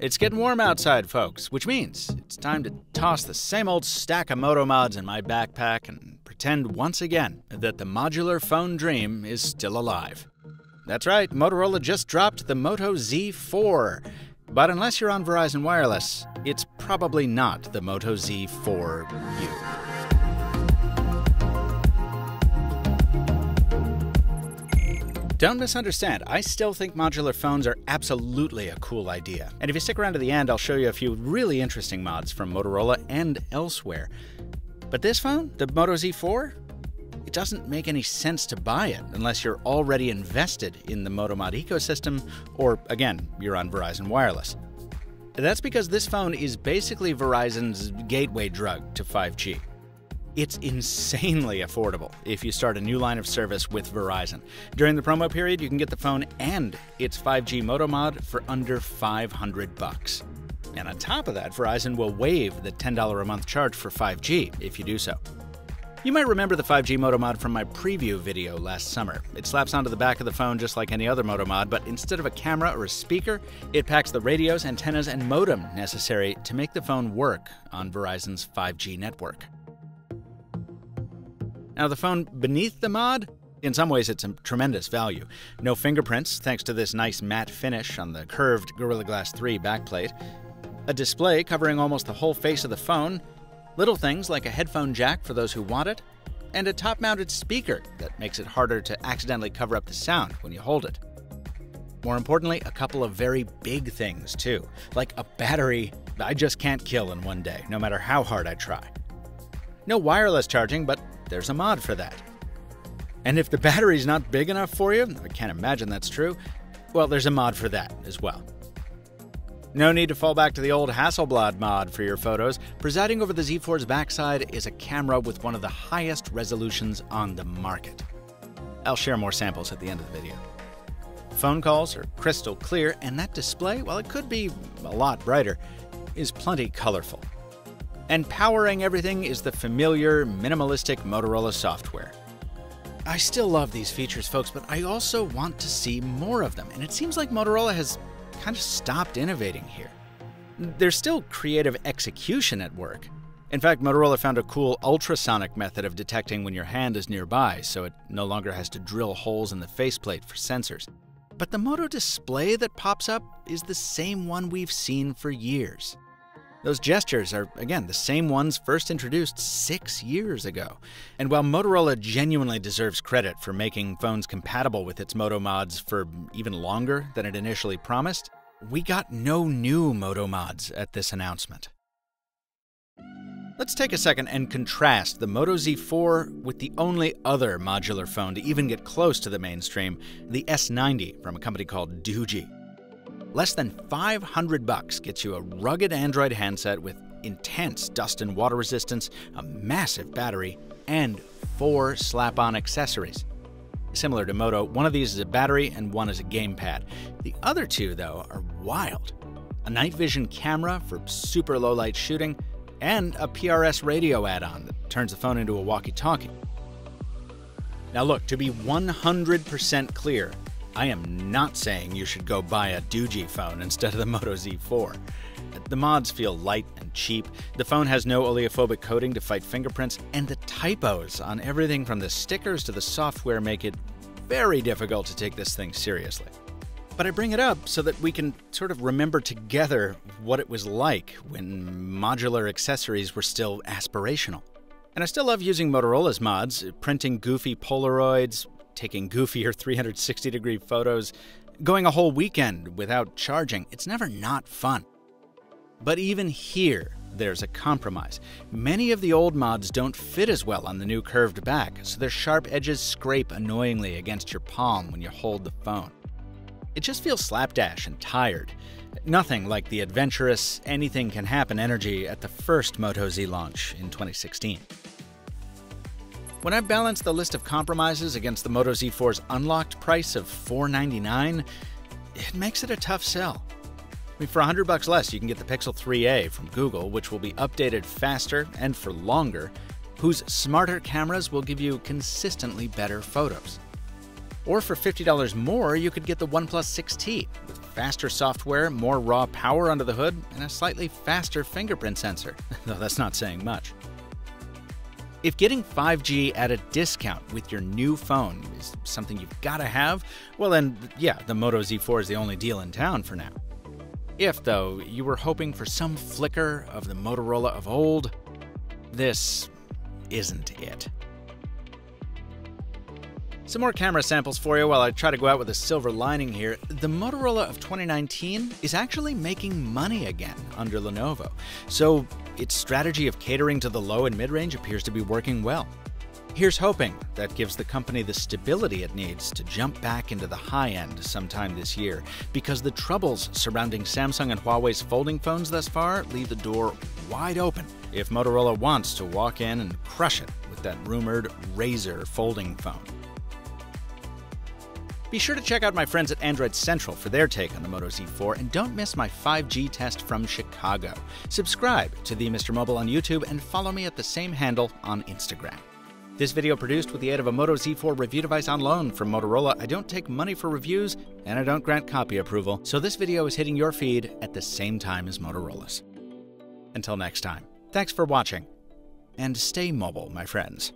It's getting warm outside, folks, which means it's time to toss the same old stack of Moto Mods in my backpack and pretend once again that the modular phone dream is still alive. That's right, Motorola just dropped the Moto Z4. But unless you're on Verizon Wireless, it's probably not the Moto Z4U. Don't misunderstand, I still think modular phones are absolutely a cool idea. And if you stick around to the end, I'll show you a few really interesting mods from Motorola and elsewhere. But this phone, the Moto Z4, it doesn't make any sense to buy it unless you're already invested in the Moto Mod ecosystem, or again, you're on Verizon Wireless. That's because this phone is basically Verizon's gateway drug to 5G. It's insanely affordable if you start a new line of service with Verizon. During the promo period, you can get the phone and its 5G Moto Mod for under $500. And on top of that, Verizon will waive the $10 a month charge for 5G if you do so. You might remember the 5G Moto Mod from my preview video last summer. It slaps onto the back of the phone just like any other Moto Mod, but instead of a camera or a speaker, it packs the radios, antennas, and modem necessary to make the phone work on Verizon's 5G network. Now, the phone beneath the mod, in some ways it's a tremendous value. No fingerprints, thanks to this nice matte finish on the curved Gorilla Glass 3 backplate. A display covering almost the whole face of the phone. Little things like a headphone jack for those who want it. And a top-mounted speaker that makes it harder to accidentally cover up the sound when you hold it. More importantly, a couple of very big things too. Like a battery I just can't kill in one day, no matter how hard I try. No wireless charging, but there's a mod for that. And if the battery's not big enough for you, I can't imagine that's true, well, there's a mod for that as well. No need to fall back to the old Hasselblad mod for your photos. Presiding over the Z4's backside is a camera with one of the highest resolutions on the market. I'll share more samples at the end of the video. Phone calls are crystal clear, and that display, while it could be a lot brighter, is plenty colorful. And powering everything is the familiar, minimalistic Motorola software. I still love these features, folks, but I also want to see more of them, and it seems like Motorola has kind of stopped innovating here. There's still creative execution at work. In fact, Motorola found a cool ultrasonic method of detecting when your hand is nearby, so it no longer has to drill holes in the faceplate for sensors. But the Moto display that pops up is the same one we've seen for years. Those gestures are, again, the same ones first introduced 6 years ago. And while Motorola genuinely deserves credit for making phones compatible with its Moto Mods for even longer than it initially promised, we got no new Moto Mods at this announcement. Let's take a second and contrast the Moto Z4 with the only other modular phone to even get close to the mainstream, the S90 from a company called Doogee. Less than $500 gets you a rugged Android handset with intense dust and water resistance, a massive battery, and 4 slap-on accessories. Similar to Moto, one of these is a battery and one is a gamepad. The other two, though, are wild. A night vision camera for super low-light shooting, and a PRS radio add-on that turns the phone into a walkie-talkie. Now look, to be 100% clear, I am not saying you should go buy a Doogee phone instead of the Moto Z4. The mods feel light and cheap, the phone has no oleophobic coating to fight fingerprints, and the typos on everything from the stickers to the software make it very difficult to take this thing seriously. But I bring it up so that we can sort of remember together what it was like when modular accessories were still aspirational. And I still love using Motorola's mods, printing goofy Polaroids, taking goofier 360-degree photos, going a whole weekend without charging. It's never not fun. But even here, there's a compromise. Many of the old mods don't fit as well on the new curved back, so their sharp edges scrape annoyingly against your palm when you hold the phone. It just feels slapdash and tired. Nothing like the adventurous, anything-can-happen energy at the first Moto Z launch in 2016. When I balance the list of compromises against the Moto Z4's unlocked price of $499, it makes it a tough sell. I mean, for $100 less, you can get the Pixel 3a from Google, which will be updated faster and for longer, whose smarter cameras will give you consistently better photos. Or for $50 more, you could get the OnePlus 6T with faster software, more raw power under the hood, and a slightly faster fingerprint sensor, though that's not saying much. If getting 5G at a discount with your new phone is something you've got to have, well then, yeah, the Moto Z4 is the only deal in town for now. If, though, you were hoping for some flicker of the Motorola of old, this isn't it. Some more camera samples for you while I try to go out with a silver lining here. The Motorola of 2019 is actually making money again under Lenovo, so its strategy of catering to the low and mid-range appears to be working well. Here's hoping that gives the company the stability it needs to jump back into the high end sometime this year, because the troubles surrounding Samsung and Huawei's folding phones thus far leave the door wide open if Motorola wants to walk in and crush it with that rumored Razer folding phone. Be sure to check out my friends at Android Central for their take on the Moto Z4, and don't miss my 5G test from Chicago. Subscribe to the Mr. Mobile on YouTube and follow me at the same handle on Instagram. This video produced with the aid of a Moto Z4 review device on loan from Motorola. I don't take money for reviews, and I don't grant copy approval, so this video is hitting your feed at the same time as Motorola's. Until next time, thanks for watching, and stay mobile, my friends.